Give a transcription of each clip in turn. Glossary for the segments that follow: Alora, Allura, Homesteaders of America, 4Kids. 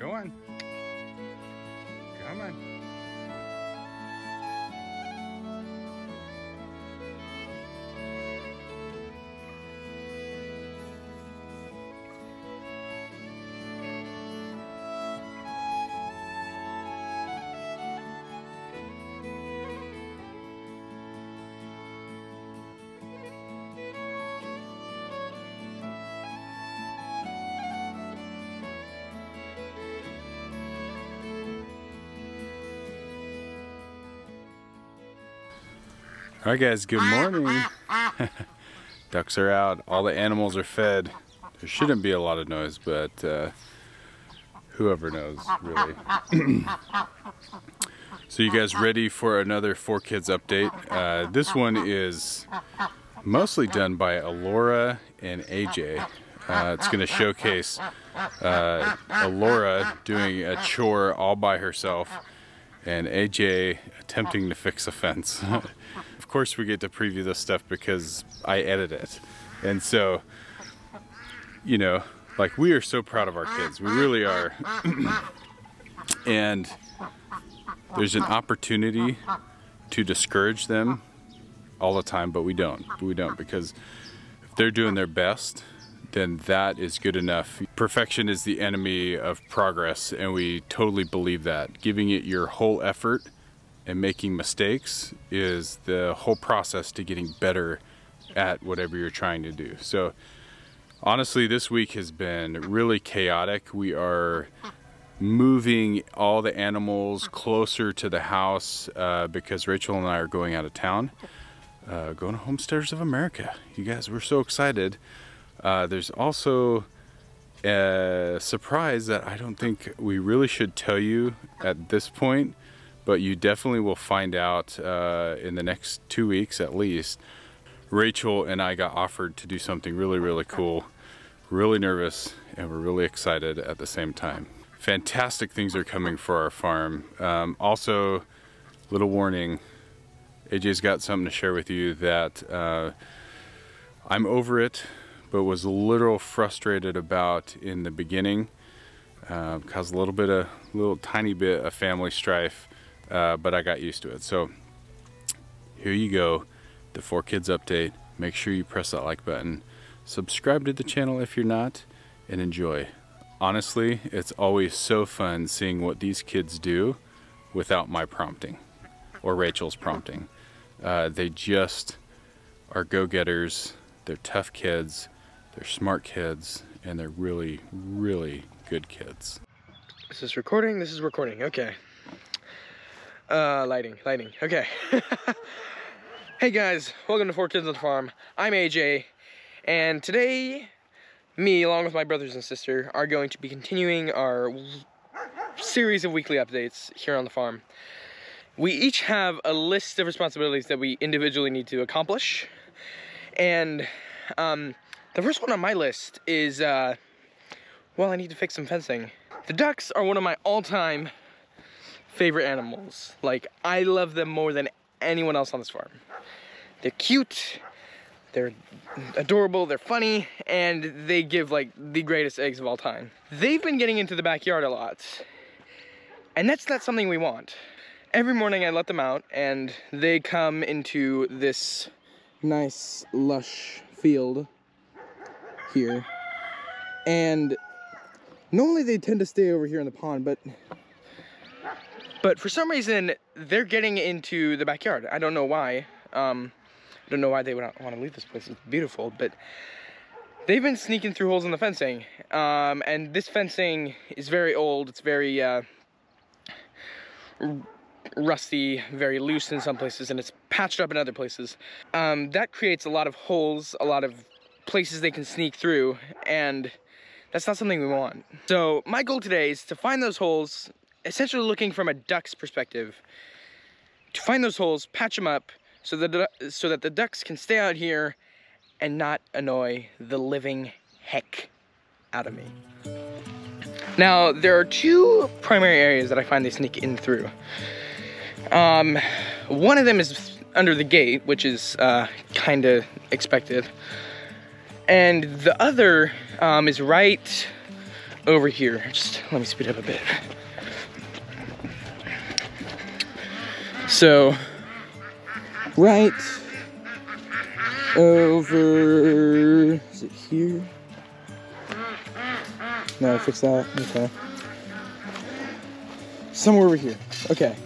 Go on. Come on. All right guys, good morning. Ducks are out, all the animals are fed. There shouldn't be a lot of noise, but whoever knows, really. So you guys ready for another 4Kids update? This one is mostly done by Alora and AJ. It's gonna showcase Alora doing a chore all by herself and AJ attempting to fix a fence. Of course we get to preview this stuff because I edit it. And so, you know, like, we are so proud of our kids. We really are. And there's an opportunity to discourage them all the time, but we don't. We don't, because if they're doing their best, then that is good enough. Perfection is the enemy of progress, and we totally believe that. Giving it your whole effort and making mistakes is the whole process to getting better at whatever you're trying to do. So honestly, this week has been really chaotic. We are moving all the animals closer to the house because Rachel and I are going out of town, going to Homesteaders of America. You guys, we're so excited. There's also a surprise that I don't think we really should tell you at this point, but you definitely will find out in the next 2 weeks at least. Rachel and I got offered to do something really, really cool, really nervous, and we're really excited at the same time. Fantastic things are coming for our farm. Also, little warning, AJ's got something to share with you that I'm over it, but was a little frustrated about in the beginning. Caused a little tiny bit of family strife, but I got used to it. So here you go, the 4Kids update. Make sure you press that like button. Subscribe to the channel if you're not, and enjoy. Honestly, it's always so fun seeing what these kids do without my prompting or Rachel's prompting. They just are go-getters. They're tough kids. They're smart kids, and they're really, really good kids. Is this recording? This is recording, okay. Lighting, okay. Hey guys, welcome to 4Kids on the Farm. I'm AJ, and today, me, along with my brothers and sister, are going to be continuing our series of weekly updates here on the farm. We each have a list of responsibilities that we individually need to accomplish, and the first one on my list is, well, I need to fix some fencing. The ducks are one of my all-time favorite animals. Like, I love them more than anyone else on this farm. They're cute, they're adorable, they're funny, and they give, like, the greatest eggs of all time. They've been getting into the backyard a lot, and that's not something we want. Every morning I let them out, and they come into this nice, lush field here, and normally they tend to stay over here in the pond, but for some reason they're getting into the backyard. I don't know why. I don't know why they would not want to leave this place. It's beautiful, but they've been sneaking through holes in the fencing, and this fencing is very old. It's very rusty, very loose in some places, and it's patched up in other places. That creates a lot of holes, a lot of places they can sneak through, and that's not something we want. So my goal today is to find those holes, essentially looking from a duck's perspective. To find those holes, patch them up, so that the ducks can stay out here and not annoy the living heck out of me. Now, there are two primary areas that I find they sneak in through. One of them is under the gate, which is kind of expected, and the other is right over here. Just let me speed up a bit. So, right over, is it here? No, fix that, okay. Somewhere over here, okay.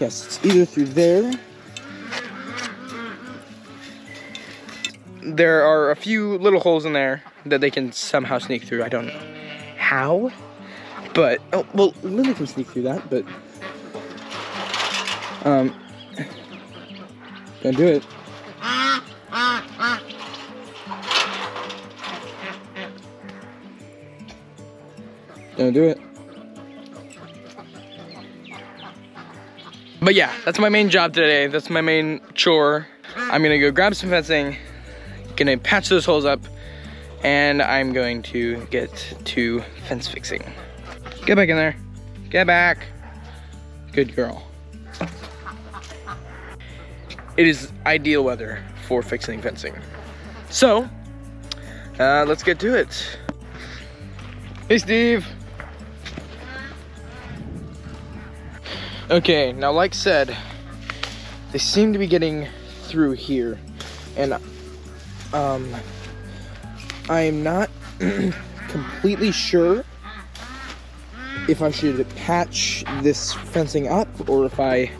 Yes, it's either through there. There are a few little holes in there that they can somehow sneak through. I don't know how, but, oh, well, Lily can sneak through that, but, don't do it. Don't do it. But yeah, that's my main job today. That's my main chore. I'm gonna go grab some fencing, gonna patch those holes up, and I'm going to get to fence fixing. Get back in there. Get back. Good girl. It is ideal weather for fixing fencing. So, let's get to it. Hey, Steve. Okay, now like said, they seem to be getting through here, and I am not completely sure if I should patch this fencing up or if I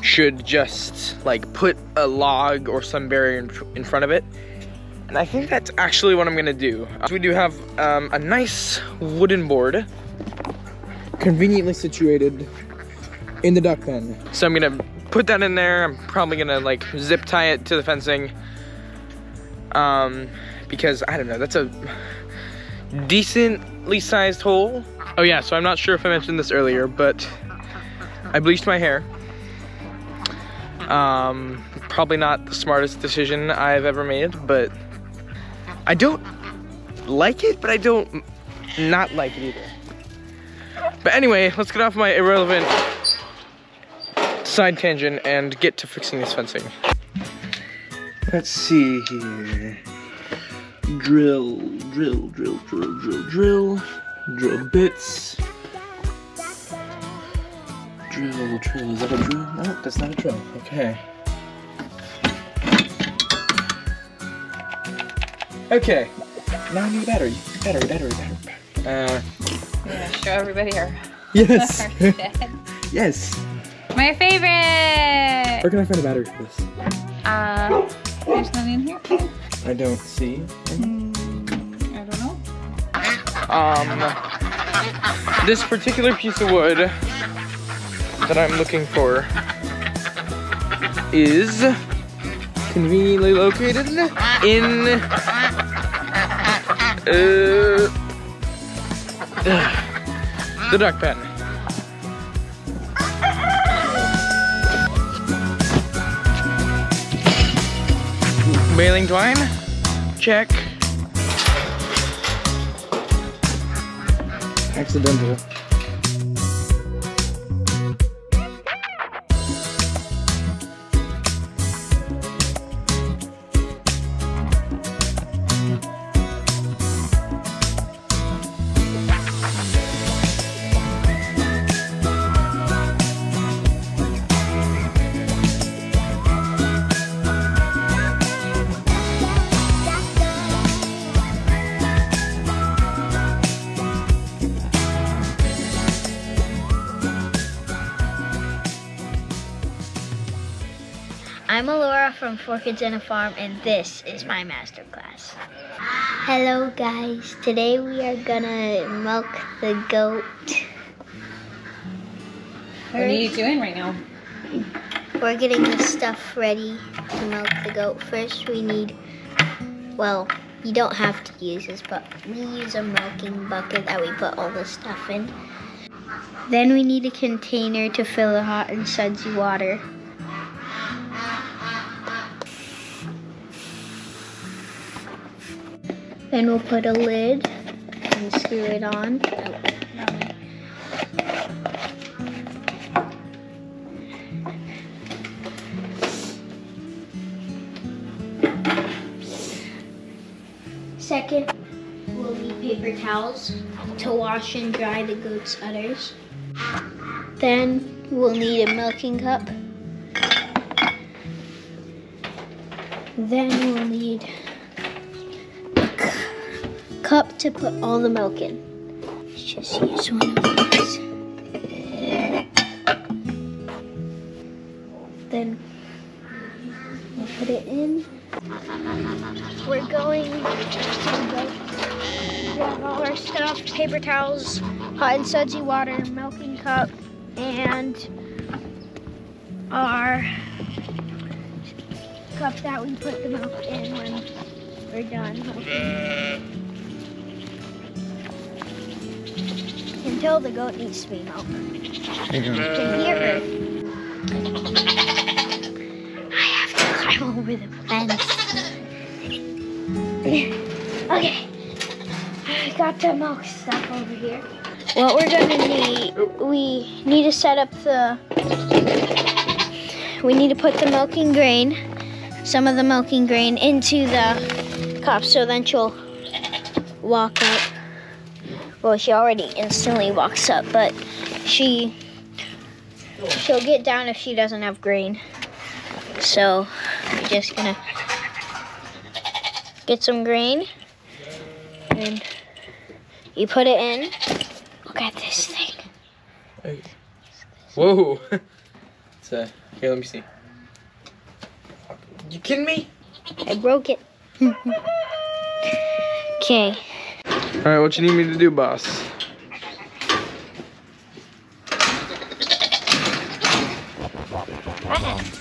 should just like put a log or some barrier in front of it. And I think that's actually what I'm gonna do. We do have a nice wooden board conveniently situated in the duck pen. So I'm gonna put that in there. I'm probably gonna like zip tie it to the fencing. Because I don't know, that's a decently sized hole. Oh yeah, so I'm not sure if I mentioned this earlier, but I bleached my hair. Probably not the smartest decision I've ever made, but I don't like it, but I don't not like it either. But anyway, let's get off my irrelevant side tangent and get to fixing this fencing. Let's see here. Drill, drill, drill, drill, drill, drill. Drill bits. Drill, drill, is that a drill? No, that's not a drill, okay. Okay, now I need a battery. Battery, battery, battery. Yeah, show everybody our yes. Yes. My favorite! Where can I find a battery for this? There's nothing in here. I don't see. I don't know. This particular piece of wood that I'm looking for is conveniently located in the duck pen. Baling twine, check. Accidental. I'm Alora from 4Kids and a Farm, and this is my masterclass. Hello guys, today we are gonna milk the goat. What are you doing right now? We're getting the stuff ready to milk the goat. First we need, well, you don't have to use this, but we use a milking bucket that we put all the stuff in. Then we need a container to fill the hot and sudsy water. Then we'll put a lid and screw it on. Oh, no. Second, we'll need paper towels to wash and dry the goat's udders. Then we'll need a milking cup. Then we'll need a cup to put all the milk in. Let's just use one of these. Then we'll put it in. We're going to grab all our stuff, paper towels, hot and sudsy water, milking cup, and our cup that we put the milk in when we're done milking. Until the goat needs to be milked. I have to climb over the fence. Okay, I got the milk stuff over here. What we're gonna need, we need to set up the, we need to put the milking grain, some of the milking grain into the cup, so then she'll walk up. Well, she already instantly walks up, but she'll get down if she doesn't have grain. So we're just gonna get some grain and you put it in. Look at this thing. Hey. Whoa. It's a, here, let me see. You kidding me? I broke it. Okay. All right, what you need me to do, boss?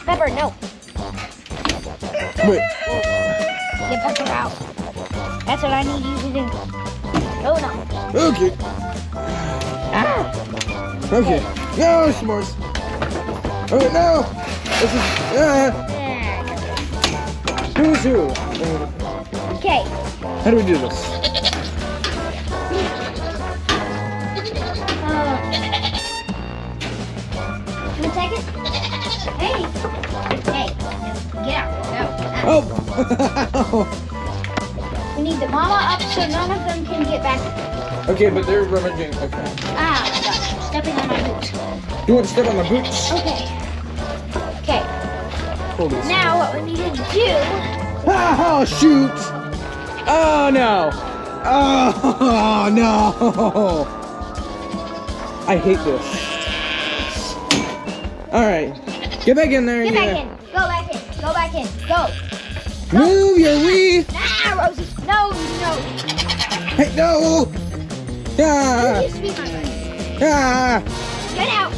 Pepper, no. Wait. Get Pepper out. That's what I need you to do. Oh, no. Okay. Ah. Okay. No, s'mores. Oh, no. This is, Who's who? Okay. How do we do this? One second. Hey. Hey. Get out. No. Oh. We need the mama up so none of them can get back. Okay, but they're rummaging. Okay. Ah, my gosh. Stepping on my boots. You want to step on my boots? Okay. Now what we need to do... Oh, shoot! Oh, no! Oh, no! I hate this. All right. Get back in there. Get back in. Go back in. Go back in. Go. Move your wee. Ah, Rosie. No, no. Hey, no. Ah. Ah. Get out.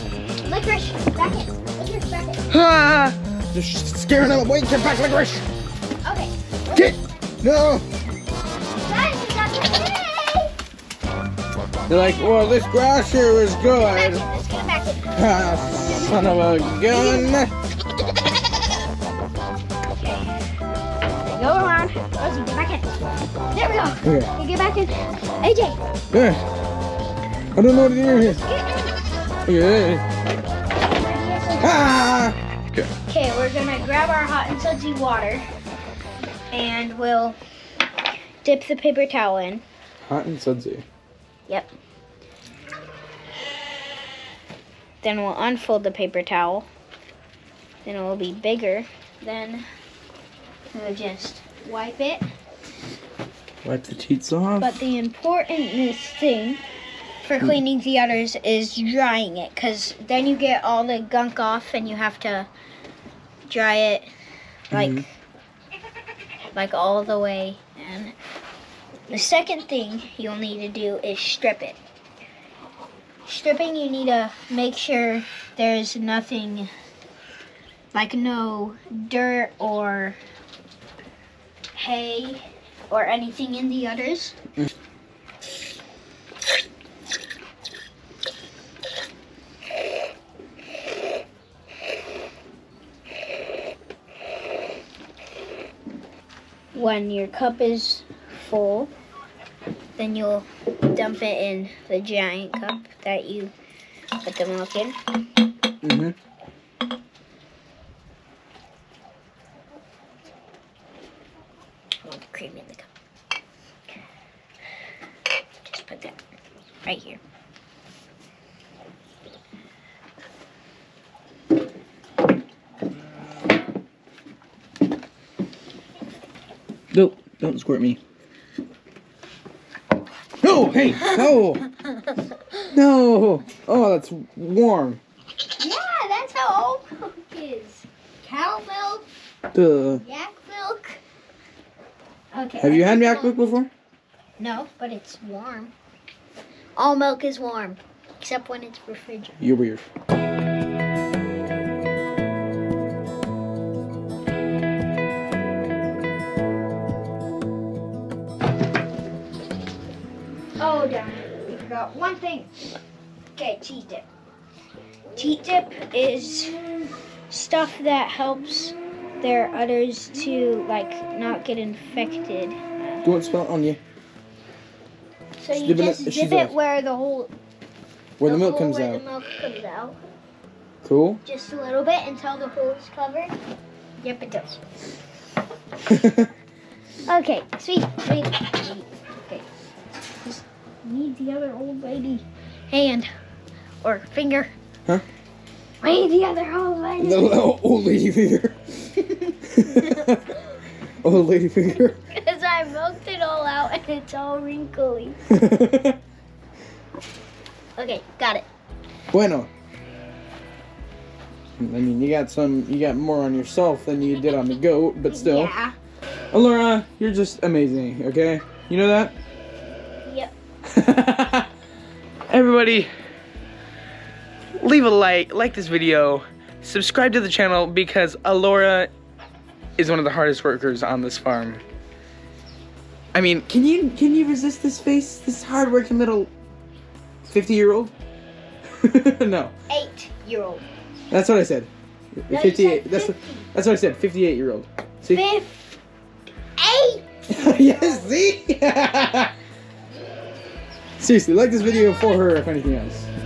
Licorice. Back in. Licorice, back in. Ah. Just scaring them away. Get back, Licorice. Okay. Get. No. They're like, well, this grass here is good. Ah, son of a gun. Okay. Go around. Rosie, get back in. There we go. Okay. You get back in. AJ. Yeah. I don't know what to do here. Okay. Ah. Okay, we're gonna grab our hot and sudsy water and we'll dip the paper towel in. Hot and sudsy? Yep. Then we'll unfold the paper towel. Then it will be bigger. Then we'll just wipe it. Wipe the teats off. But the important thing for cleaning the udders is drying it, because then you get all the gunk off and you have to dry it like all the way. And the second thing you'll need to do is strip it. Stripping, you need to make sure there's nothing, like no dirt or hay or anything in the udders. When your cup is full, then you'll dump it in the giant cup that you put the milk in. Put the cream in the cup. right here. Nope, don't squirt me. No, hey, no! No! Oh, that's warm. Yeah, that's how oat milk is. Cow milk, yak milk. Okay. Have you had yak milk before? No, but it's warm. All milk is warm, except when it's refrigerated. You're weird. Oh, damn it. We forgot one thing. Okay, cheese dip. Cheese dip is stuff that helps their udders to, like, not get infected. Do you want to spell it on you? So you just dip it where the whole... where the milk comes out. Where the milk comes out. Cool. Just a little bit until the hole is covered. Yep, it does. Okay, sweet, sweet, sweet. Okay. Just need the other old lady hand. Or finger. Huh? I need the other old lady. No, old lady finger. Old lady finger. Because I milked it all out and it's all wrinkly. Okay, got it. Bueno. I mean, you got some, you got more on yourself than you did on the goat, but still. Yeah. Allura, you're just amazing, okay? You know that? Yep. Everybody, leave a like this video, subscribe to the channel because Allura is one of the hardest workers on this farm. I mean, can you resist this face? This hard-working little 50-year-old? No. 8-year-old. That's what I said. No, 58. Said 50. That's what I said. 58-year-old. See? 8. Yes. See. Seriously, like this video for her, if anything else.